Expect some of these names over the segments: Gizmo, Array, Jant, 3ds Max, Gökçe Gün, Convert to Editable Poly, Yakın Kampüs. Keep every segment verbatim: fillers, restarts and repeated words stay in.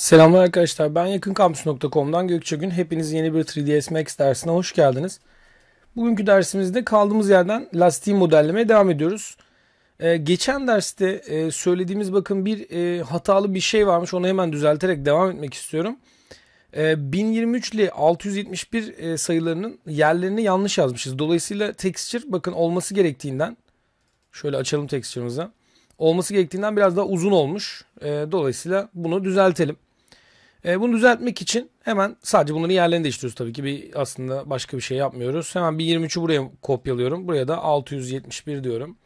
Selamlar arkadaşlar, ben yakınkampüs nokta com'dan Gökçe Gün. Hepiniz yeni bir üç D S Max dersine hoş geldiniz. Bugünkü dersimizde kaldığımız yerden lastiği modellemeye devam ediyoruz. Ee, geçen derste e, söylediğimiz bakın bir e, hatalı bir şey varmış, onu hemen düzelterek devam etmek istiyorum. E, bin yirmi üç ile altı yüz yetmiş bir e, sayılarının yerlerini yanlış yazmışız. Dolayısıyla texture bakın olması gerektiğinden, şöyle açalım texture'ımızı, olması gerektiğinden biraz daha uzun olmuş. E, dolayısıyla bunu düzeltelim. E, bunu düzeltmek için hemen sadece bunların yerlerini değiştiriyoruz tabii ki. Bir, aslında başka bir şey yapmıyoruz. Hemen bin yirmi üçü buraya kopyalıyorum. Buraya da altı yüz yetmiş bir diyorum.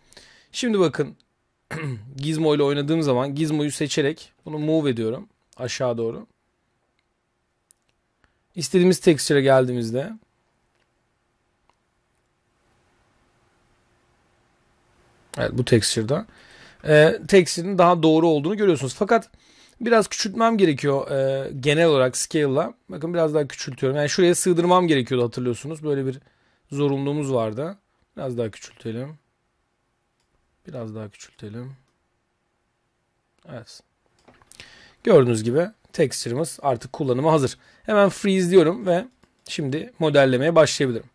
Şimdi bakın Gizmo ile oynadığım zaman Gizmo'yu seçerek bunu move ediyorum aşağı doğru. İstediğimiz texture'a geldiğimizde evet bu texture'da e, texture'ın daha doğru olduğunu görüyorsunuz. Fakat biraz küçültmem gerekiyor e, genel olarak scale'la. Bakın biraz daha küçültüyorum. Yani şuraya sığdırmam gerekiyordu, hatırlıyorsunuz. Böyle bir zorunluluğumuz vardı. Biraz daha küçültelim. Biraz daha küçültelim. Evet. Gördüğünüz gibi texture'ımız artık kullanıma hazır. Hemen freeze diyorum ve şimdi modellemeye başlayabilirim.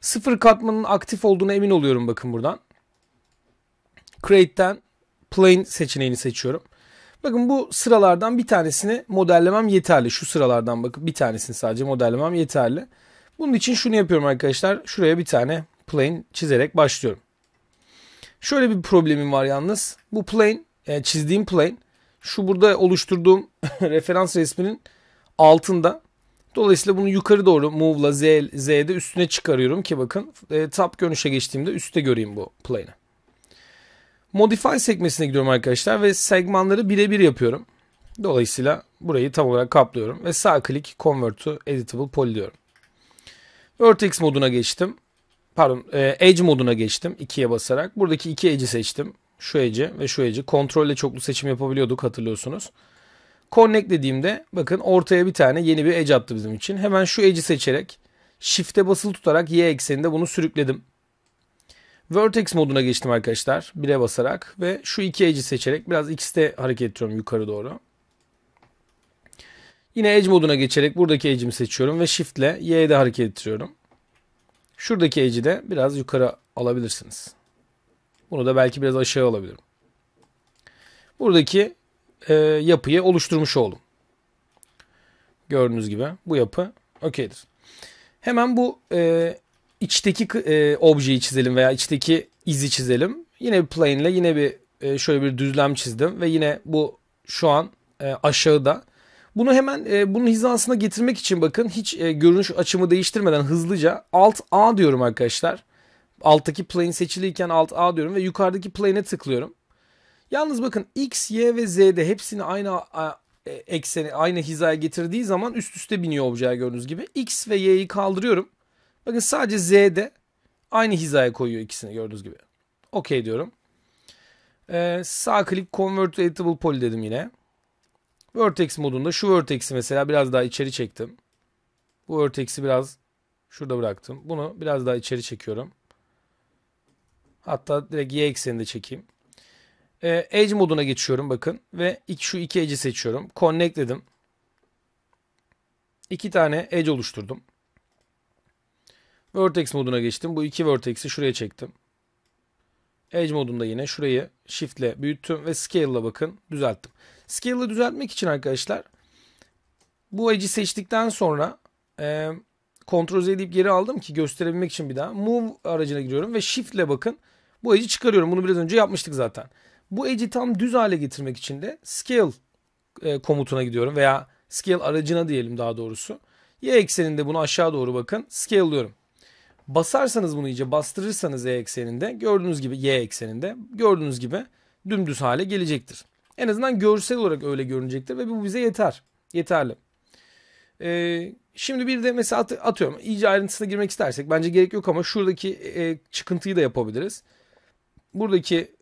Sıfır katmanın aktif olduğuna emin oluyorum bakın buradan. Create'ten plane seçeneğini seçiyorum. Bakın bu sıralardan bir tanesini modellemem yeterli. Şu sıralardan bakın bir tanesini sadece modellemem yeterli. Bunun için şunu yapıyorum arkadaşlar. Şuraya bir tane plane çizerek başlıyorum. Şöyle bir problemim var yalnız. Bu plane, e, çizdiğim plane şu burada oluşturduğum referans resminin altında. Dolayısıyla bunu yukarı doğru move'la Z, Z'de üstüne çıkarıyorum ki bakın e, tab görünüşe geçtiğimde üstte göreyim bu plane'i. Modify sekmesine gidiyorum arkadaşlar ve segmanları birebir yapıyorum. Dolayısıyla burayı tam olarak kaplıyorum ve sağ klik Convert to Editable Poly diyorum. Vertex moduna geçtim. Pardon, Edge moduna geçtim ikiye basarak. Buradaki iki Edge'i seçtim. Şu Edge'i ve şu Edge'i. Kontrol ile çoklu seçim yapabiliyorduk, hatırlıyorsunuz. Connect dediğimde bakın ortaya bir tane yeni bir Edge attı bizim için. Hemen şu Edge'i seçerek Shift'e basılı tutarak Y ekseninde bunu sürükledim. Vertex moduna geçtim arkadaşlar. bire basarak ve şu iki Edge'i seçerek biraz ikisi de hareket ediyorum yukarı doğru. Yine Edge moduna geçerek buradaki Edge'imi seçiyorum ve Shift ile Y'de hareket ettiriyorum. Şuradaki edge'i de biraz yukarı alabilirsiniz. Bunu da belki biraz aşağı alabilirim. Buradaki e, yapıyı oluşturmuş oldum. Gördüğünüz gibi bu yapı okeydir. Hemen bu e, içteki e, objeyi çizelim veya içteki izi çizelim. Yine bir plane ile yine bir e, şöyle bir düzlem çizdim ve yine bu şu an e, aşağıda. Bunu hemen e, bunun hizasına getirmek için bakın hiç e, görünüş açımı değiştirmeden hızlıca Alt A diyorum arkadaşlar. Alttaki plane seçiliyken Alt A diyorum ve yukarıdaki plane'e tıklıyorum. Yalnız bakın X, Y ve Z'de hepsini aynı a, e, ekseni, aynı hizaya getirdiği zaman üst üste biniyor objeler gördüğünüz gibi. X ve Y'yi kaldırıyorum. Bakın sadece Z'de aynı hizaya koyuyor ikisini gördüğünüz gibi. Okey diyorum. E, sağ klik Convert to Editable Poly dedim yine. Vertex modunda şu vertex'i mesela biraz daha içeri çektim. Bu vertex'i biraz şurada bıraktım. Bunu biraz daha içeri çekiyorum. Hatta direkt Y ekseninde çekeyim. Ee, edge moduna geçiyorum bakın. Ve iki, şu iki edge'i seçiyorum. Connect dedim. İki tane edge oluşturdum. Vertex moduna geçtim. Bu iki vertex'i şuraya çektim. Edge modunda yine şurayı shift ile büyüttüm ve scale ile bakın düzelttim. Scale ile düzeltmek için arkadaşlar bu edge'i seçtikten sonra e, Ctrl Z deyip geri aldım ki gösterebilmek için bir daha. Move aracına giriyorum ve shift ile bakın bu edge'i çıkarıyorum. Bunu biraz önce yapmıştık zaten. Bu edge'i tam düz hale getirmek için de scale e, komutuna gidiyorum veya scale aracına diyelim daha doğrusu. Y ekseninde bunu aşağı doğru bakın scale'lıyorum. Basarsanız bunu iyice bastırırsanız y ekseninde gördüğünüz gibi y ekseninde gördüğünüz gibi dümdüz hale gelecektir. En azından görsel olarak öyle görünecektir ve bu bize yeter. Yeterli. Ee, şimdi bir de mesela at atıyorum. İyice ayrıntısına girmek istersek bence gerek yok ama şuradaki e, çıkıntıyı da yapabiliriz. Buradaki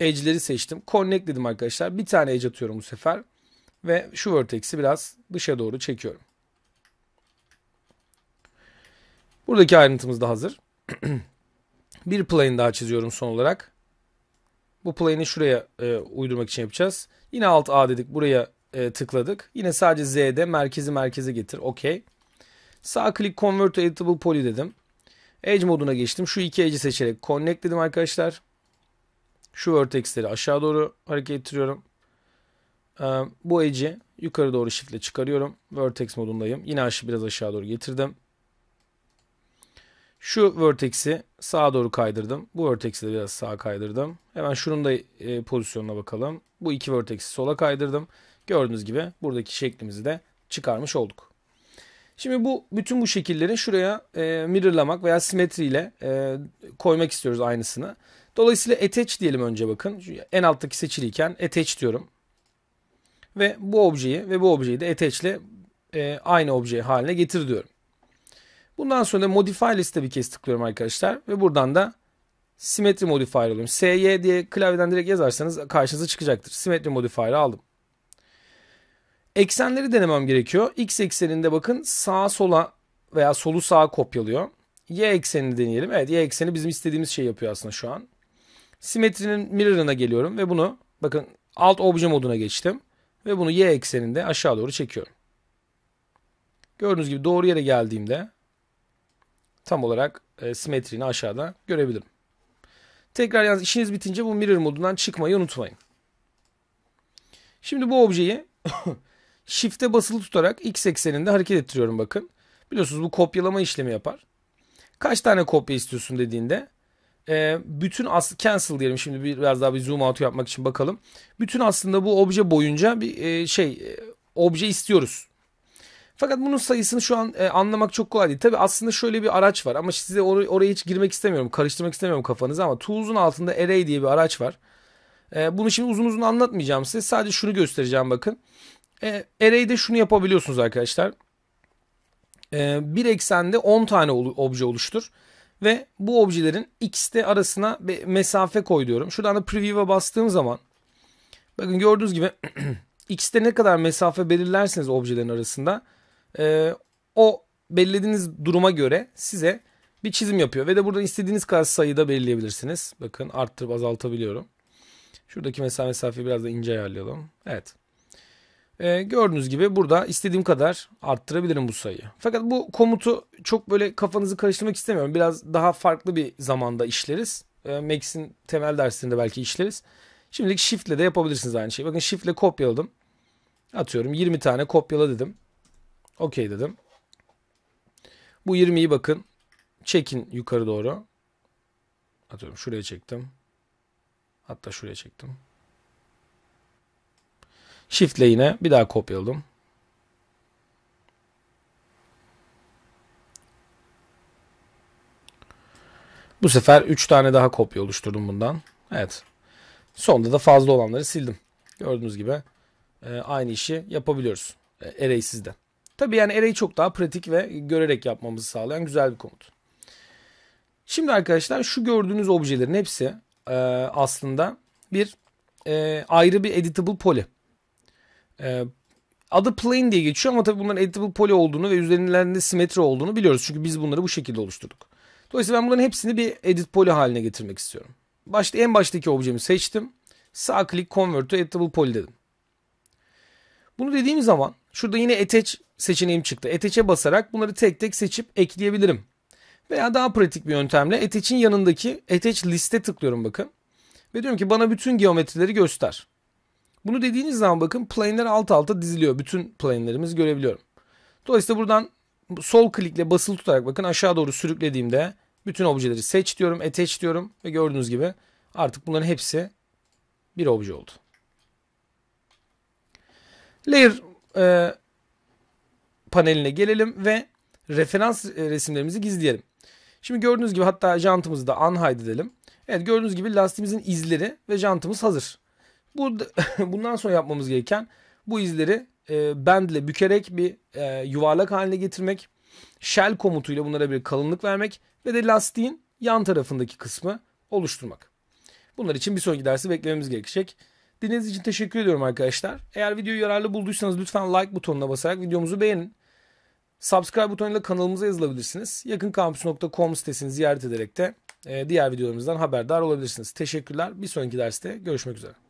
edge'leri seçtim. Connect dedim arkadaşlar. Bir tane edge atıyorum bu sefer. Ve şu vertex'i biraz dışa doğru çekiyorum. Buradaki ayrıntımız da hazır. Bir plane daha çiziyorum son olarak. Bu plane'i şuraya e, uydurmak için yapacağız. Yine Alt A dedik. Buraya e, tıkladık. Yine sadece Z'de merkezi merkeze getir. Okey. Sağ klik Convert to Editable Poly dedim. Edge moduna geçtim. Şu iki edge'i seçerek Connect dedim arkadaşlar. Şu vertexleri aşağı doğru hareket ettiriyorum. Ee, bu edge'i yukarı doğru shift ile çıkarıyorum. Vertex modundayım. Yine aşı biraz aşağı doğru getirdim. Şu vertex'i sağa doğru kaydırdım. Bu vertex'i de biraz sağa kaydırdım. Hemen şunun da e, pozisyonuna bakalım. Bu iki vertex'i sola kaydırdım. Gördüğünüz gibi buradaki şeklimizi de çıkarmış olduk. Şimdi bu bütün bu şekilleri şuraya e, mirrorlamak veya simetriyle e, koymak istiyoruz aynısını. Dolayısıyla attach diyelim önce bakın. En alttaki seçiliyken attach diyorum. Ve bu objeyi ve bu objeyi de attach ile e, aynı obje haline getir diyorum. Bundan sonra da modify liste bir kez tıklıyorum arkadaşlar. Ve buradan da Symmetry Modifier alıyorum. S Y diye klavyeden direkt yazarsanız karşınıza çıkacaktır. Symmetry Modifier'ı aldım. Eksenleri denemem gerekiyor. X ekseninde bakın sağa sola veya solu sağa kopyalıyor. Y eksenini deneyelim. Evet, Y ekseni bizim istediğimiz şey yapıyor aslında şu an. Simetrinin mirror'ına geliyorum ve bunu bakın alt obje moduna geçtim. Ve bunu Y ekseninde aşağı doğru çekiyorum. Gördüğünüz gibi doğru yere geldiğimde tam olarak e, simetrini aşağıda görebilirim. Tekrar yalnız işiniz bitince bu mirror modundan çıkmayı unutmayın. Şimdi bu objeyi Shift'e basılı tutarak X ekseninde hareket ettiriyorum bakın. Biliyorsunuz bu kopyalama işlemi yapar. Kaç tane kopya istiyorsun dediğinde bütün as cancel diyelim. Şimdi biraz daha bir zoom out yapmak için bakalım. Bütün aslında bu obje boyunca bir şey obje istiyoruz. Fakat bunun sayısını şu an anlamak çok kolay değil. Tabi aslında şöyle bir araç var ama size or oraya hiç girmek istemiyorum. Karıştırmak istemiyorum kafanızı ama Tools'un altında Array diye bir araç var. Bunu şimdi uzun uzun anlatmayacağım size. Sadece şunu göstereceğim bakın. E, Array'de şunu yapabiliyorsunuz arkadaşlar. E, bir eksende on tane obje oluştur. Ve bu objelerin X'te arasına bir mesafe koy diyorum. Şuradan da Preview'a bastığım zaman. Bakın gördüğünüz gibi X'te ne kadar mesafe belirlerseniz objelerin arasında. E, o belirlediğiniz duruma göre size bir çizim yapıyor. Ve de buradan istediğiniz kadar sayıda belirleyebilirsiniz. Bakın arttırıp azaltabiliyorum. Şuradaki mesafeyi biraz da ince ayarlayalım. Evet. Ee, gördüğünüz gibi burada istediğim kadar arttırabilirim bu sayıyı. Fakat bu komutu çok böyle kafanızı karıştırmak istemiyorum. Biraz daha farklı bir zamanda işleriz. Ee, Max'in temel dersinde belki işleriz. Şimdilik Shift ile de yapabilirsiniz aynı şeyi. Bakın Shift ile kopyaladım. Atıyorum yirmi tane kopyala dedim. Okey dedim. Bu yirmiyi bakın çekin yukarı doğru. Atıyorum şuraya çektim. Hatta şuraya çektim. Shift ile yine bir daha kopyaladım. Bu sefer üç tane daha kopya oluşturdum bundan. Evet. Sonunda da fazla olanları sildim. Gördüğünüz gibi aynı işi yapabiliyoruz. Array sizde. Tabii yani Array çok daha pratik ve görerek yapmamızı sağlayan güzel bir komut. Şimdi arkadaşlar şu gördüğünüz objelerin hepsi aslında bir ayrı bir editable poly. Adı plane diye geçiyor ama tabii bunların editable poly olduğunu ve üzerlerinde simetri olduğunu biliyoruz. Çünkü biz bunları bu şekilde oluşturduk. Dolayısıyla ben bunların hepsini bir edit poly haline getirmek istiyorum. Başta en baştaki objemi seçtim. Sağ klik Convert to Editable Poly dedim. Bunu dediğim zaman şurada yine attach seçeneğim çıktı. Attach'e basarak bunları tek tek seçip ekleyebilirim. Veya daha pratik bir yöntemle attach'in yanındaki attach liste tıklıyorum bakın. Ve diyorum ki bana bütün geometrileri göster. Bunu dediğiniz zaman bakın plane'ler alt alta diziliyor. Bütün plane'lerimizi görebiliyorum. Dolayısıyla buradan sol klikle basılı tutarak bakın aşağı doğru sürüklediğimde bütün objeleri seç diyorum, attach diyorum ve gördüğünüz gibi artık bunların hepsi bir obje oldu. Layer e, paneline gelelim ve referans resimlerimizi gizleyelim. Şimdi gördüğünüz gibi hatta jantımızı da unhide edelim. Evet gördüğünüz gibi lastiğimizin izleri ve jantımız hazır. Bu, bundan sonra yapmamız gereken bu izleri e, bendle bükerek bir e, yuvarlak haline getirmek. Shell komutuyla bunlara bir kalınlık vermek ve de lastiğin yan tarafındaki kısmı oluşturmak. Bunlar için bir sonraki dersi beklememiz gerekecek. Dinlediğiniz için teşekkür ediyorum arkadaşlar. Eğer videoyu yararlı bulduysanız lütfen like butonuna basarak videomuzu beğenin. Subscribe butonuyla kanalımıza yazılabilirsiniz. yakın kampüs nokta com sitesini ziyaret ederek de e, diğer videolarımızdan haberdar olabilirsiniz. Teşekkürler. Bir sonraki derste görüşmek üzere.